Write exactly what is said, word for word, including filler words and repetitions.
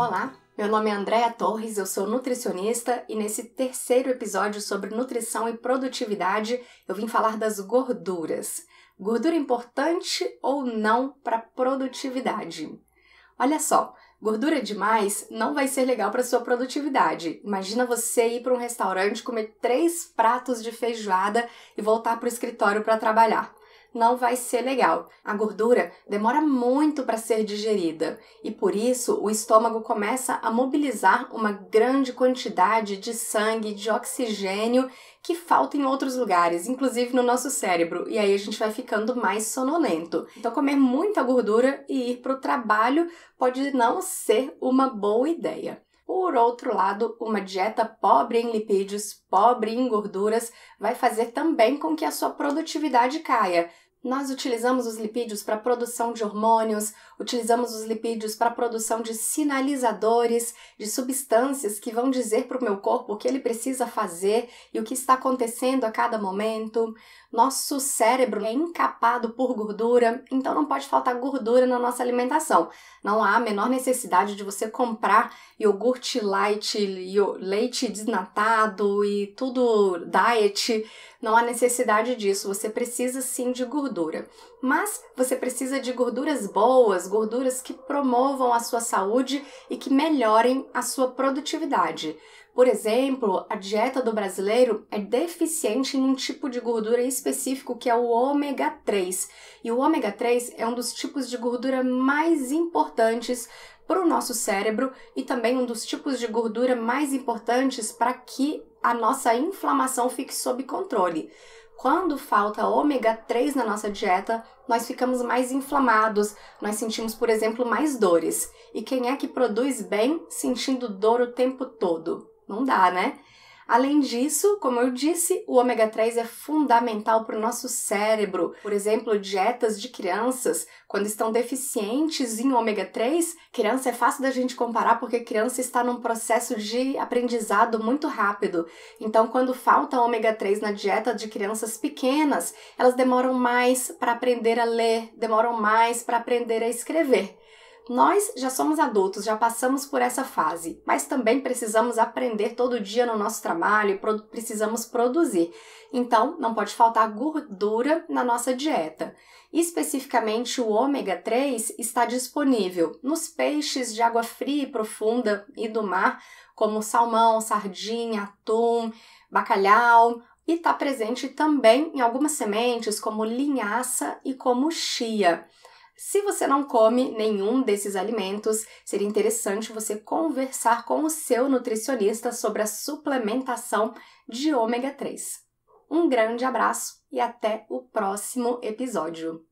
Olá, meu nome é Andreia Torres, eu sou nutricionista e nesse terceiro episódio sobre nutrição e produtividade eu vim falar das gorduras. Gordura importante ou não para produtividade? Olha só, gordura demais não vai ser legal para sua produtividade. Imagina você ir para um restaurante, comer três pratos de feijoada e voltar para o escritório para trabalhar. Não vai ser legal. A gordura demora muito para ser digerida e, por isso, o estômago começa a mobilizar uma grande quantidade de sangue, de oxigênio que falta em outros lugares, inclusive no nosso cérebro, e aí a gente vai ficando mais sonolento. Então, comer muita gordura e ir para o trabalho pode não ser uma boa ideia. Por outro lado, uma dieta pobre em lipídios, pobre em gorduras, vai fazer também com que a sua produtividade caia. Nós utilizamos os lipídios para a produção de hormônios, utilizamos os lipídios para a produção de sinalizadores, de substâncias que vão dizer para o meu corpo o que ele precisa fazer e o que está acontecendo a cada momento. Nosso cérebro é encapado por gordura, então não pode faltar gordura na nossa alimentação. Não há a menor necessidade de você comprar iogurte light, leite desnatado e tudo diet. Não há necessidade disso, você precisa sim de gordura. Mas você precisa de gorduras boas, gorduras que promovam a sua saúde e que melhorem a sua produtividade. Por exemplo, a dieta do brasileiro é deficiente em um tipo de gordura específico que é o ômega três. E o ômega três é um dos tipos de gordura mais importantes para o nosso cérebro e também um dos tipos de gordura mais importantes para que a nossa inflamação fique sob controle. Quando falta ômega três na nossa dieta, nós ficamos mais inflamados, nós sentimos, por exemplo, mais dores. E quem é que produz bem sentindo dor o tempo todo? Não dá, né? Além disso, como eu disse, o ômega três é fundamental para o nosso cérebro. Por exemplo, dietas de crianças, quando estão deficientes em ômega três, criança é fácil da gente comparar porque criança está num processo de aprendizado muito rápido. Então, quando falta ômega três na dieta de crianças pequenas, elas demoram mais para aprender a ler, demoram mais para aprender a escrever. Nós já somos adultos, já passamos por essa fase, mas também precisamos aprender todo dia no nosso trabalho e precisamos produzir. Então, não pode faltar gordura na nossa dieta. Especificamente, o ômega três está disponível nos peixes de água fria e profunda e do mar, como salmão, sardinha, atum, bacalhau, e está presente também em algumas sementes, como linhaça e como chia. Se você não come nenhum desses alimentos, seria interessante você conversar com o seu nutricionista sobre a suplementação de ômega três. Um grande abraço e até o próximo episódio!